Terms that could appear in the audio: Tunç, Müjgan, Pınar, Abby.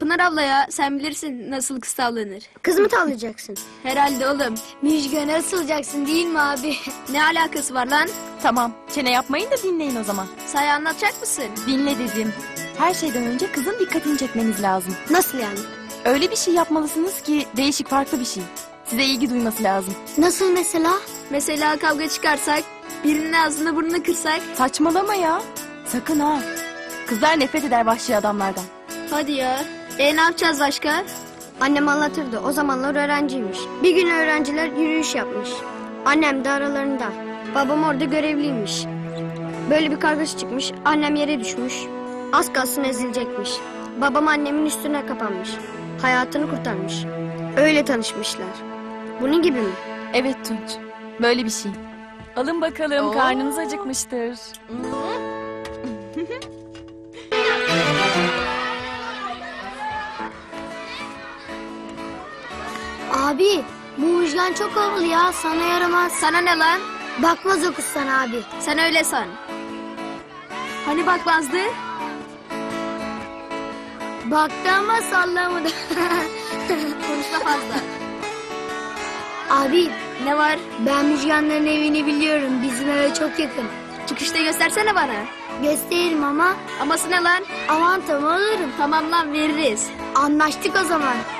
Pınar abla ya, sen bilirsin nasıl kız tavlanır. Kız mı tavlayacaksın? Herhalde oğlum. Müjgan'a asılacaksın değil mi abi? Ne alakası var lan? Tamam, çene yapmayın da dinleyin o zaman. Say, anlatacak mısın? Dinle dedim. Her şeyden önce kızın dikkatini çekmeniz lazım. Nasıl yani? Öyle bir şey yapmalısınız ki değişik, farklı bir şey. Size ilgi duyması lazım. Nasıl mesela? Mesela kavga çıkarsak, birinin ağzını burnunu kırsak. Saçmalama ya. Sakın ha. Kızlar nefret eder vahşi adamlardan. Hadi ya. Ne yapacağız başka? Annem anlatırdı. O zamanlar öğrenciymiş. Bir gün öğrenciler yürüyüş yapmış. Annem de aralarında. Babam orada görevliymiş. Böyle bir kargaşa çıkmış. Annem yere düşmüş. Az kalsın ezilecekmiş. Babam annemin üstüne kapanmış. Hayatını kurtarmış. Öyle tanışmışlar. Bunun gibi mi? Evet Tunç. Böyle bir şey. Alın bakalım. Oo. Karnınız acıkmıştır. Abi, bu Müjgan çok havalı ya, sana yaramaz. Sana ne lan? Bakmaz o kız sana abi. Sen öyle san. Hani bakmazdı? Baktı ama sallamadı. Konuşma fazla. Abi, ne var? Ben Müjgan'ların evini biliyorum, bizim eve çok yakın. Çıkışta göstersene bana. Gösteririm ama. Aması ne lan? Aman tamam, alırım. Tamam lan, veririz. Anlaştık o zaman.